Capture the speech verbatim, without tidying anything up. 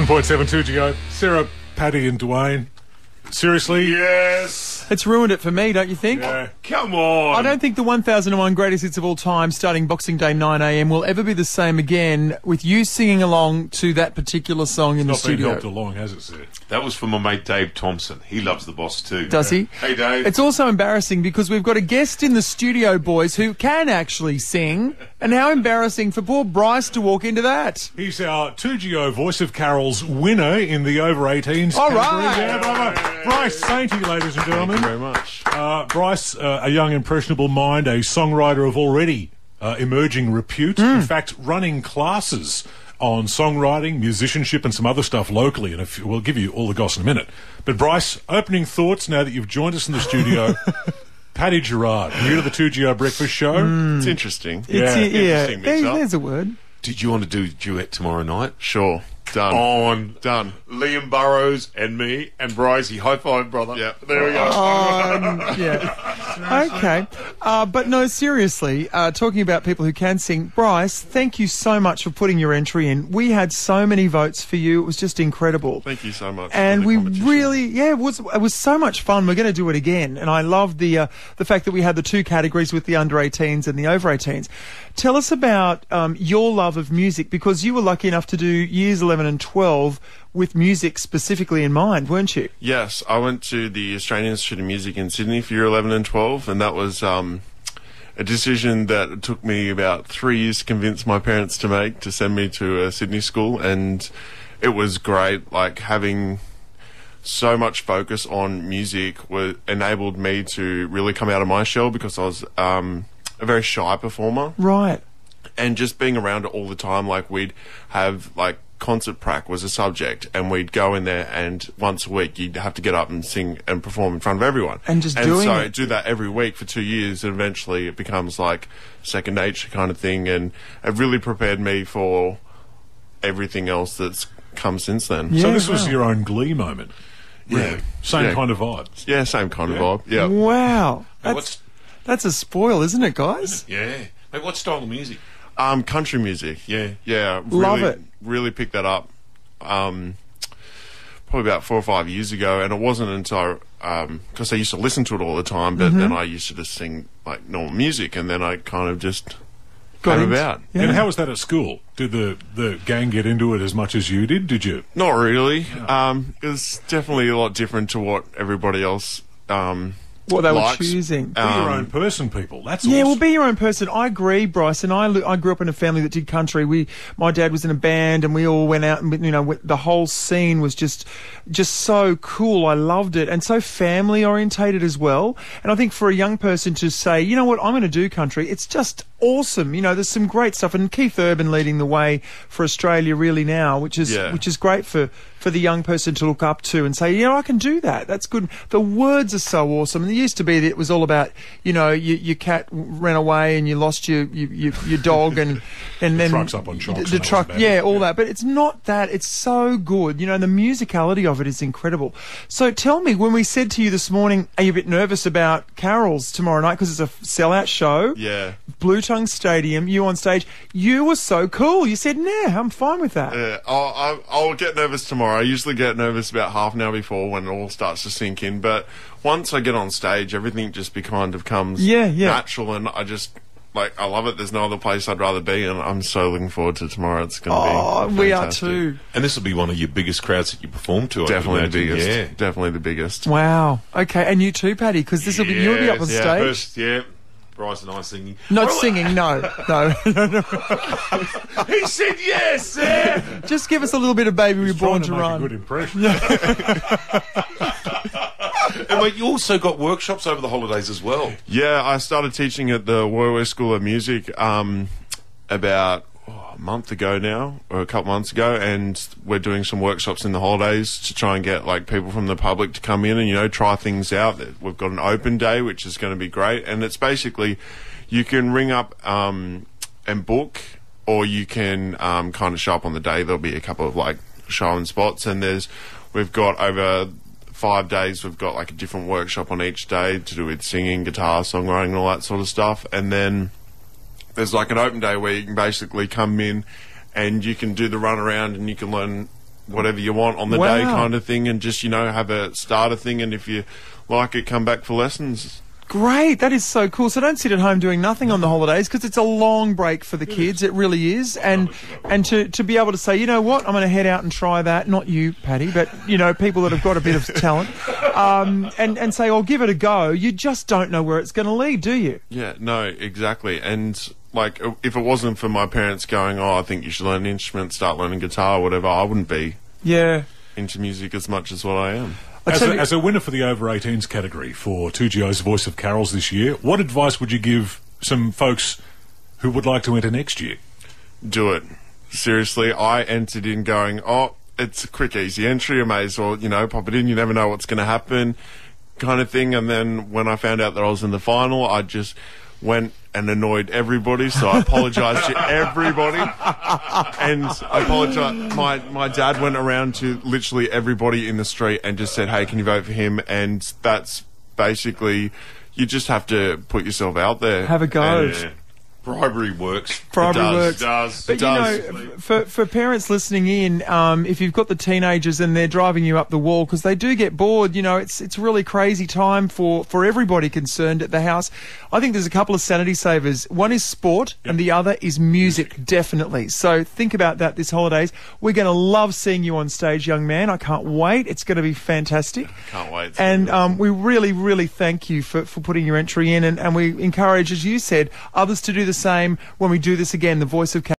one point seven two to go. Sarah, Patty and Dwayne. Seriously? Yes. It's ruined it for me, don't you think? Yeah. Come on. I don't think the one thousand one Greatest Hits of All Time starting Boxing Day nine a m will ever be the same again with you singing along to that particular song in the studio. It's not been helped along, has it, sir? That was from my mate Dave Thompson. He loves The Boss too. Does he? Hey, Dave. It's also embarrassing because we've got a guest in the studio, boys, who can actually sing. And how embarrassing for poor Bryce to walk into that. He's our two G O Voice of Carols winner in the over eighteens. All right. Yeah, Bryce Sainty, ladies and gentlemen. Thank you very much. Uh, Bryce, uh, a young impressionable mind, a songwriter of already uh, emerging repute. Mm. In fact, running classes on songwriting, musicianship and some other stuff locally. And if, we'll give you all the goss in a minute. But Bryce, opening thoughts now that you've joined us in the studio. Patty Girard, new to the two G R Breakfast Show. Mm. It's interesting. It's yeah, a, yeah. Interesting mix up. There's a word. Did you want to do a duet tomorrow night? Sure. Done. On. Done. Liam Burrows and me and Brycey. High five, brother. Yeah. There we go. Um, yeah. Okay. Uh, but no, seriously, uh, talking about people who can sing, Bryce, thank you so much for putting your entry in. We had so many votes for you. It was just incredible. Thank you so much. And we really, yeah, it was, it was so much fun. We're going to do it again. And I love the, uh, the fact that we had the two categories with the under eighteens and the over eighteens. Tell us about um, your love of music, because you were lucky enough to do years eleven and twelve with music specifically in mind, weren't you? Yes, I went to the Australian Institute of Music in Sydney for year eleven and twelve, and that was um, a decision that took me about three years to convince my parents to make, to send me to a Sydney school, and it was great. Like, having so much focus on music was, enabled me to really come out of my shell, because I was um, a very shy performer. Right. And just being around it all the time, like, we'd have, like, concert prac was a subject, and we'd go in there, and once a week you'd have to get up and sing and perform in front of everyone, and just and doing so it. do that every week for two years, and eventually it becomes like second nature kind of thing, and it really prepared me for everything else that's come since then. Yeah, so this wow. was your own Glee moment, really. Yeah, same yeah. kind of vibes. Yeah, same kind yeah. of vibe. Yeah. Wow, that's what's, that's a spoil, isn't it, guys? Yeah. Mate, what style of music? Um, country music. Yeah, yeah. Really, love it. Really picked that up um, probably about four or five years ago, and it wasn't until um, because I used to listen to it all the time, but mm-hmm. then I used to just sing like normal music, and then I kind of just got came into, about. Yeah. And how was that at school? Did the the gang get into it as much as you did? Did you? Not really. No. Um, it was definitely a lot different to what everybody else. Um, What they Likes. were choosing. Be um, your own person, people. That's yeah. Awesome. Well, be your own person. I agree, Bryce. And I, I grew up in a family that did country. We, my dad was in a band, and we all went out, and you know, the whole scene was just, just so cool. I loved it, and so family orientated as well. And I think for a young person to say, you know what, I'm going to do country, it's just awesome. You know, there's some great stuff, and Keith Urban leading the way for Australia really now, which is yeah. which is great for. for the young person to look up to and say, you know, I can do that. That's good. The words are so awesome. And it used to be that it was all about, you know, your, your cat ran away and you lost your your, your dog and and the then truck's up on shocks the truck, yeah, all yeah. that. But it's not that. It's so good. You know, the musicality of it is incredible. So tell me, when we said to you this morning, are you a bit nervous about Carols tomorrow night because it's a sellout show? Yeah. Blue Tongue Stadium. You on stage. You were so cool. You said, nah, I'm fine with that. Yeah, I'll, I'll get nervous tomorrow. I usually get nervous about half an hour before when it all starts to sink in, but once I get on stage, everything just be kind of comes yeah, yeah. natural, and I just, like, I love it. There's no other place I'd rather be, and I'm so looking forward to tomorrow. It's going to oh, be Oh, we are too. And this will be one of your biggest crowds that you perform to. Definitely the biggest. Yeah. Definitely the biggest. Wow. Okay, and you too, Patty, because this will yes, be, you'll be up on yeah, stage. First, yeah. Bryce and I singing. Not singing, no. No. no, no. He said yes, yeah. Just give us a little bit of Baby He's Reborn to, to run. A good impression. And wait, you also got workshops over the holidays as well. Yeah, I started teaching at the Woy Woy School of Music um, about oh, a month ago now, or a couple months ago, and we're doing some workshops in the holidays to try and get like people from the public to come in and, you know, try things out. We've got an open day, which is going to be great, and it's basically you can ring up um, and book, or you can um, kind of show up on the day. There'll be a couple of like show-in spots, and there's we've got over five days, we've got like a different workshop on each day to do with singing, guitar, songwriting, and all that sort of stuff, and then there's like an open day where you can basically come in and you can do the run around and you can learn whatever you want on the wow. day kind of thing, and just, you know, have a starter thing, and if you like it, come back for lessons. Great, that is so cool. So don't sit at home doing nothing on the holidays, because it's a long break for the kids. It really is. And and to, to be able to say, you know what, I'm going to head out and try that. Not you, Patty, but, you know, people that have got a bit of talent. Um, and, and say, oh, give it a go. You just don't know where it's going to lead, do you? Yeah, no, exactly. And, like, if it wasn't for my parents going, oh, I think you should learn an instrument, start learning guitar or whatever, I wouldn't be yeah. into music as much as what I am. As a, as a winner for the over eighteens category for two G O's Voice of Carols this year, what advice would you give some folks who would like to enter next year? Do it. Seriously, I entered in going, oh, it's a quick, easy entry. I may as well, you know, pop it in. You never know what's going to happen kind of thing. And then when I found out that I was in the final, I just went and annoyed everybody, so I apologise to everybody. And I apologise. My, my dad went around to literally everybody in the street and just said, hey, can you vote for him? And that's basically, you just have to put yourself out there. Have a go. And bribery works. Bribery it does. works. It does. But, it does. You know, for, for parents listening in, um, if you've got the teenagers and they're driving you up the wall, because they do get bored, you know, it's it's really crazy time for, for everybody concerned at the house. I think there's a couple of sanity savers. One is sport, yep. and the other is music, music, definitely. So think about that this holidays. We're going to love seeing you on stage, young man. I can't wait. It's going to be fantastic. Can't wait. And um, we really, really thank you for, for putting your entry in, and, and we encourage, as you said, others to do the same when we do this again, the Voice of Carols.